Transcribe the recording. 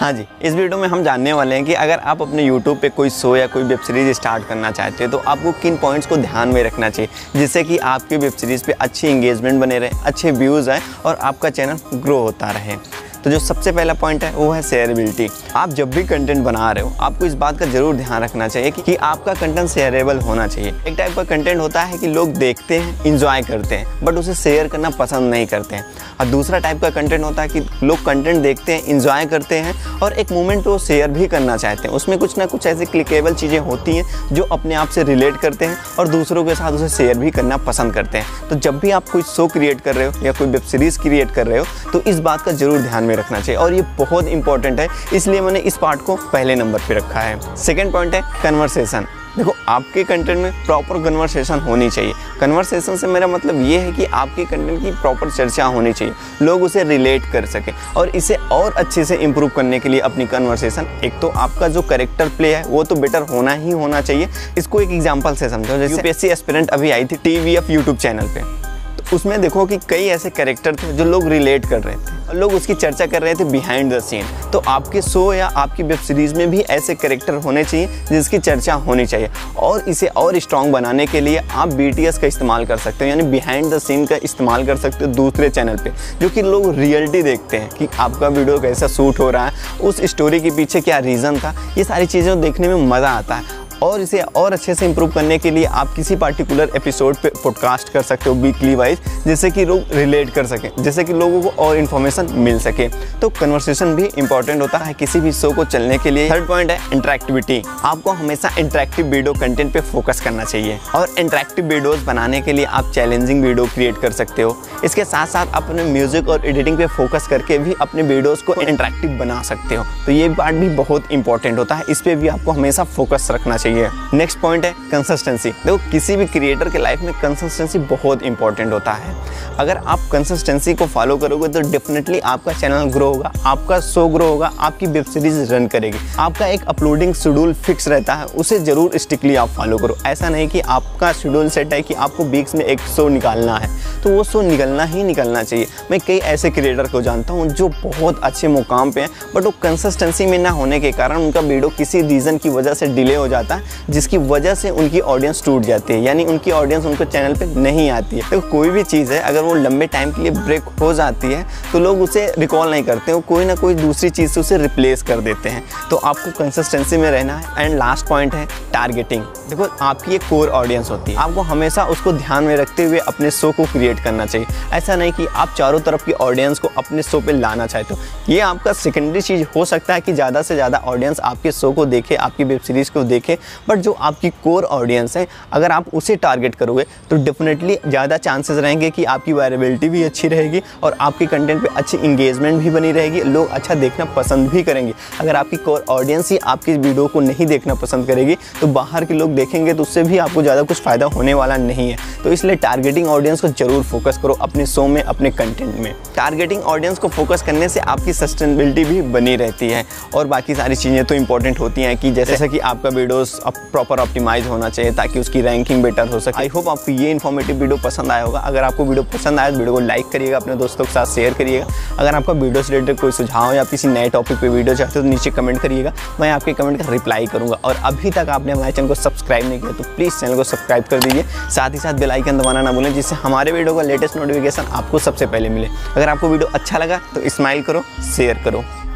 हाँ जी, इस वीडियो में हम जानने वाले हैं कि अगर आप अपने YouTube पे कोई शो या कोई वेब सीरीज़ स्टार्ट करना चाहते हैं तो आपको किन पॉइंट्स को ध्यान में रखना चाहिए जिससे कि आपकी वेब सीरीज़ पे अच्छी इंगेजमेंट बने रहे, अच्छे व्यूज़ आए और आपका चैनल ग्रो होता रहे। तो जो सबसे पहला पॉइंट है वो है शेयरेबिलिटी। आप जब भी कंटेंट बना रहे हो आपको इस बात का जरूर ध्यान रखना चाहिए कि आपका कंटेंट शेयरेबल होना चाहिए। एक टाइप का कंटेंट होता है कि लोग देखते हैं, इंजॉय करते हैं बट उसे शेयर करना पसंद नहीं करते हैं, और दूसरा टाइप का कंटेंट होता है कि लोग कंटेंट देखते हैं, इंजॉय करते हैं और एक मोमेंट वो शेयर भी करना चाहते हैं। उसमें कुछ ना कुछ ऐसी क्लिकेबल चीज़ें होती हैं जो अपने आप से रिलेट करते हैं और दूसरों के साथ उसे शेयर भी करना पसंद करते हैं। तो जब भी आप कोई शो क्रिएट कर रहे हो या कोई वेब सीरीज़ क्रिएट कर रहे हो तो इस बात का जरूर ध्यान में रखना चाहिए और ये बहुत इंपॉर्टेंट है, इसलिए मैंने इस पार्ट को पहले नंबर पे रखा है। सेकंड पॉइंट है कन्वर्सेशन। देखो आपके कंटेंट में प्रॉपर कन्वर्सेशन होनी चाहिए। कन्वर्सेशन से मेरा मतलब ये है कि आपके कंटेंट की प्रॉपर चर्चा होनी चाहिए, लोग उसे रिलेट कर सकें, और इसे और अच्छे से इम्प्रूव करने के लिए अपनी कन्वर्सेशन, एक तो आपका जो कैरेक्टर प्ले है वो तो बेटर होना ही होना चाहिए। इसको एक एग्जाम्पल से समझो, जैसे यूपीएससी एस्पिरेंट अभी आई थी TVF यूट्यूब चैनल पर, उसमें देखो कि कई ऐसे कैरेक्टर थे जो लोग रिलेट कर रहे थे और लोग उसकी चर्चा कर रहे थे बिहाइंड द सीन। तो आपके शो या आपकी वेब सीरीज़ में भी ऐसे कैरेक्टर होने चाहिए जिसकी चर्चा होनी चाहिए, और इसे और स्ट्रॉन्ग बनाने के लिए आप BTS का इस्तेमाल कर सकते हो, यानी बिहाइंड द सीन का इस्तेमाल कर सकते हो दूसरे चैनल पर, जो कि लोग रियलिटी देखते हैं कि आपका वीडियो कैसा शूट हो रहा है, उस स्टोरी के पीछे क्या रीज़न था, ये सारी चीज़ें देखने में मज़ा आता है। और इसे और अच्छे से इम्प्रूव करने के लिए आप किसी पार्टिकुलर एपिसोड पे पॉडकास्ट कर सकते हो वीकली वाइज, जिससे कि लोग रिलेट कर सकें, जैसे कि लोगों को और इन्फॉर्मेशन मिल सके। तो कन्वर्सेशन भी इंपॉर्टेंट होता है किसी भी शो को चलने के लिए। थर्ड पॉइंट है इंटरेक्टिविटी। आपको हमेशा इंटरेक्टिव वीडियो कंटेंट पे फोकस करना चाहिए, और इंटरेक्टिव वीडियोज़ बनाने के लिए आप चैलेंजिंग वीडियो क्रिएट कर सकते हो। इसके साथ साथ अपने म्यूज़िक और एडिटिंग पे फोकस करके भी अपने वीडियोज़ को इंटरेक्टिव बना सकते हो। तो ये पार्ट भी बहुत इंपॉर्टेंट होता है, इस पर भी आपको हमेशा फोकस रखना चाहिए। नेक्स्ट पॉइंट है कंसिस्टेंसी। देखो किसी भी क्रिएटर के लाइफ में कंसिस्टेंसी बहुत इंपॉर्टेंट होता है। अगर आप कंसिस्टेंसी को फॉलो करोगे तो डेफिनेटली आपका चैनल ग्रो होगा, आपका शो ग्रो होगा, आपकी वेब सीरीज रन करेगी। आपका एक अपलोडिंग शेड्यूल फिक्स रहता है, उसे जरूर स्ट्रिक्टली आप फॉलो करो। ऐसा नहीं कि आपका शेड्यूल सेट है कि आपको वीक्स में एक शो निकालना है तो वो शो निकलना ही निकलना चाहिए। मैं कई ऐसे क्रिएटर को जानता हूँ जो बहुत अच्छे मुकाम पे हैं बट वो कंसिस्टेंसी में ना होने के कारण उनका वीडियो किसी रीज़न की वजह से डिले हो जाता है, जिसकी वजह से उनकी ऑडियंस टूट जाती है, यानी उनकी ऑडियंस उनको चैनल पे नहीं आती है। तो कोई भी चीज़ है अगर वो लंबे टाइम के लिए ब्रेक हो जाती है तो लोग उसे रिकॉल नहीं करते, वो कोई ना कोई दूसरी चीज़ से उसे रिप्लेस कर देते हैं। तो आपको कंसिस्टेंसी में रहना है। एंड लास्ट पॉइंट है टारगेटिंग। देखो आपकी एक कोर ऑडियंस होती है, आपको हमेशा उसको ध्यान में रखते हुए अपने शो को क्रिएट करना चाहिए। ऐसा नहीं कि आप चारों तरफ की ऑडियंस को अपने शो पर लाना चाहते हो, ये आपका सेकेंडरी चीज़ हो सकता है कि ज़्यादा से ज़्यादा ऑडियंस आपके शो को देखे, आपकी वेब सीरीज़ को देखे, बट जो आपकी कोर ऑडियंस है अगर आप उसे टारगेट करोगे तो डेफिनेटली ज़्यादा चांसेस रहेंगे कि आपकी वायरेबिलिटी भी अच्छी रहेगी और आपके कंटेंट पे अच्छी इंगेजमेंट भी बनी रहेगी, लोग अच्छा देखना पसंद भी करेंगे। अगर आपकी कोर ऑडियंस ही आपकी वीडियो को नहीं देखना पसंद करेगी तो बाहर के लोग देखेंगे तो उससे भी आपको ज़्यादा कुछ फ़ायदा होने वाला नहीं है। तो इसलिए टारगेटिंग ऑडियंस को ज़रूर फोकस करो अपने शो में, अपने कंटेंट में। टारगेटिंग ऑडियंस को फोकस करने से आपकी सस्टेनेबिलिटी भी बनी रहती है, और बाकी सारी चीज़ें तो इंपॉर्टेंट होती हैं कि जैसे कि आपका वीडियोज़ प्रॉपर ऑप्टिमाइज होना चाहिए ताकि उसकी रैंकिंग बेटर हो सके। आई होप आपको ये इन्फॉर्मेटिव वीडियो पसंद आया होगा। अगर आपको वीडियो पसंद आया तो वीडियो को लाइक करिएगा, अपने दोस्तों के साथ शेयर करिएगा। अगर आपका वीडियो से रिलेटेड कोई सुझाव या किसी नए टॉपिक पे वीडियो चाहते हो तो नीचे कमेंट करिएगा, मैं आपके कमेंट का रिप्लाई करूँगा। और अभी तक आपने हमारे चैनल को सब्सक्राइब नहीं किया तो प्लीज़ चैनल को सब्सक्राइब कर दीजिए, साथ ही साथ बेल आइकन दबाना ना भूलें जिससे हमारे वीडियो का लेटेस्ट नोटिफिकेशन आपको सबसे पहले मिले। अगर आपको वीडियो अच्छा लगा तो स्माइल करो, शेयर करो।